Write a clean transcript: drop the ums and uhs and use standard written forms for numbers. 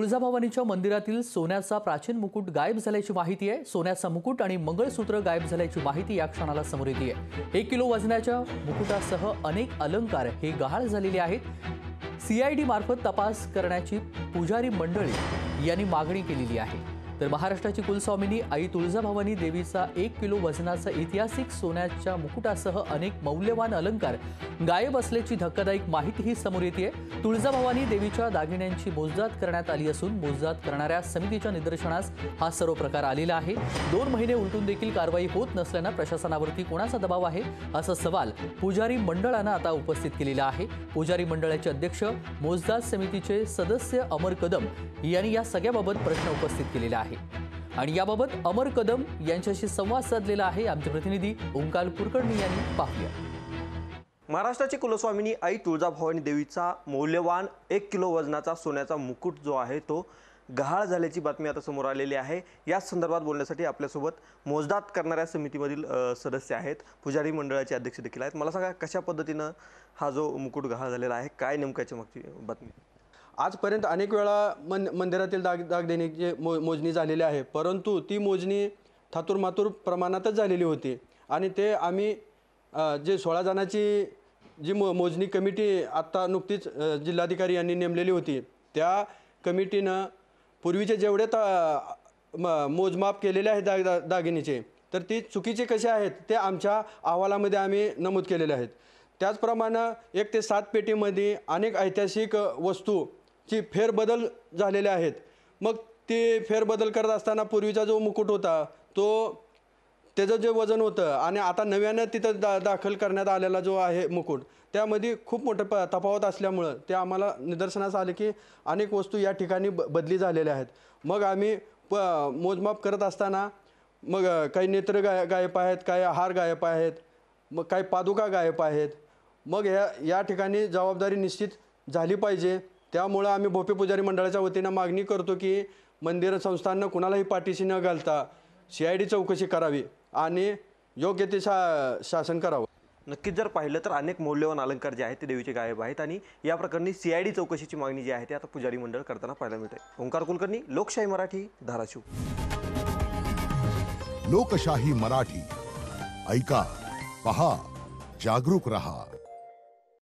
तुळजाभवानीच्या मंदिरातील सोन्याचा प्राचीन मुकुट गायब झाल्याची माहिती आहे। सोन्याचा मुकुट आणि मंगळसूत्र गायब झाल्याची माहिती या क्षणाला समोर येते आहे। 1 किलो वजनाच्या मुकुटासह अनेक अलंकार हे गहाळ झालेले आहेत। सीआयडी मार्फत तपास करण्याची पुजारी मंडळी यांनी मागणी केलेली आहे। तर महाराष्ट्राची कुलस्वामिनी आई तुळजाभवानी देवीचा 1 किलो वजनाचा ऐतिहासिक सोन्याच्या मुकुटासह अनेक मौल्यवान अलंकार गायब असल्याची धक्कादायक माहिती ही समोर येते आहे। तुळजाभवानी देवीच्या दागिन्यांची मोजदाद करण्यात आली असून मोजदाद करणाऱ्या समितीच्या निदर्शनास हा सर्व प्रकार आलेला आहे। 2 महिने उलटून देखील कारवाई होत नसल्याने प्रशासनावरती कोणाचा दबाव आहे असा सवाल पुजारी मंडळाने आता उपस्थित केलेला आहे। पुजारी मंडळाचे अध्यक्ष मोजदाद समितीचे सदस्य अमर कदम यांनी या सगळ्याबाबत प्रश्न उपस्थित केलेला आहे आणि याबाबत अमर कदम यांच्याशी संवाद साधलेला आहे आमचे प्रतिनिधी ओमकार कुलकर्णी यांनी पाहिला। महाराष्ट्राची कुलस्वामिनी आई तुळजाभवानी देवीचा मौल्यवान 1 किलो वजनाचा सोन्याचा मुकुट जो आहे तो गहाळ झाल्याची बातमी आता समोर आलेली आहे। या संदर्भात बोलण्यासाठी आपल्यासोबत मोजदाद करणाऱ्या समितीमधील सदस्य आहेत, पुजारी मंडळाचे अध्यक्ष देखील आहेत। मला सांगा, कशा पद्धतीने हा जो मुकुट गहाळ झालेला आहे, काय नेमक्याची मागची बातमी? आजपर्यंत अनेक वेळा मंदिरातील दागदागिन्यांची मोजणी झालेली आहे, परंतु ती मोजणी थातुरमातुर प्रमाणातच झालेली होती आणि ते आम्ही जे 16 जणांची जी मोजणी कमिटी आत्ता नुकतीच जिल्हाधिकारी यांनी नेमलेली होती, त्या कमिटीनं पूर्वीचे जेवढे मोजमाप केलेले आहे दागिन्यांचे, तर ती चुकीचे कसे आहेत ते आमच्या अहवालामध्ये आम्ही नमूद केलेले आहेत। त्याचप्रमाणे 1 ते 7 पेटीमध्ये अनेक ऐतिहासिक वस्तूची फेरबदल झालेले आहेत। मग ते फेरबदल करत असताना पूर्वीचा जो मुकुट होता तो त्याचं जे वजन होतं आणि आता नव्यानं तिथं दाखल करण्यात आलेला जो आहे मुकुट, त्यामध्ये खूप मोठं तफावत असल्यामुळं ते आम्हाला निदर्शनास आले की अनेक वस्तू या ठिकाणी बदली झालेल्या आहेत। मग आम्ही मोजमाप करत असताना मग काही नेत्र गायब आहेत, काही हार गायब आहेत, मग काही पादुका गायब आहेत। मग या ठिकाणी जबाबदारी निश्चित झाली पाहिजे। त्यामुळं आम्ही भोपे पुजारी मंडळाच्या वतीनं मागणी करतो की मंदिर संस्थांना कुणालाही पाठीशी न घालता सीआयडी चौकशी करावी आणि योग्य ते शासन करावं। नक्कीच जर पाहिलं तर अनेक मौल्यवान अलंकार जे आहेत ते देवीचे गायब आहेत आणि या प्रकरणी सीआयडी चौकशीची मागणी जी आहे ती आता पुजारी मंडळ करताना पाहायला मिळते। ओंकार कुलकर्णी, लोकशाही मराठी, धाराशिव। लोकशाही मराठी ऐका, पहा, जागरूक रहा।